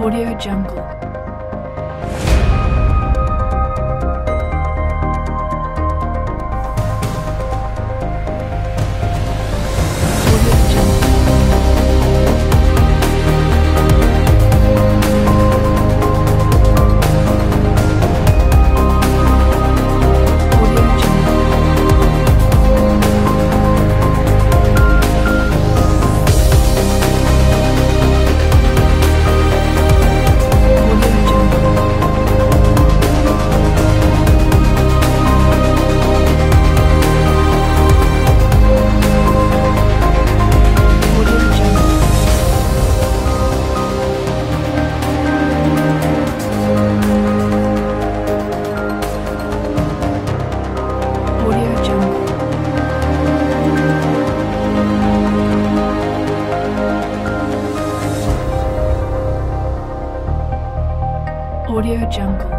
AudioJungle. AudioJungle.